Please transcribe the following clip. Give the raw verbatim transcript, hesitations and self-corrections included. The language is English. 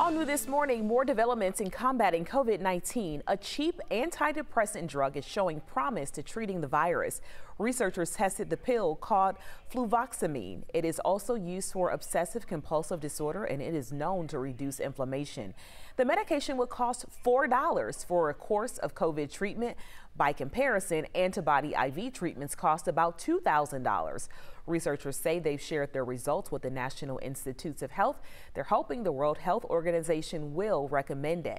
All new this morning, more developments in combating COVID nineteen. A cheap antidepressant drug is showing promise to treating the virus. Researchers tested the pill called fluvoxamine. It is also used for obsessive compulsive disorder, and it is known to reduce inflammation. The medication would cost four dollars for a course of COVID treatment. By comparison, antibody I V treatments cost about two thousand dollars. Researchers say they've shared their results with the National Institutes of Health. They're hoping the World Health Organization will recommend it.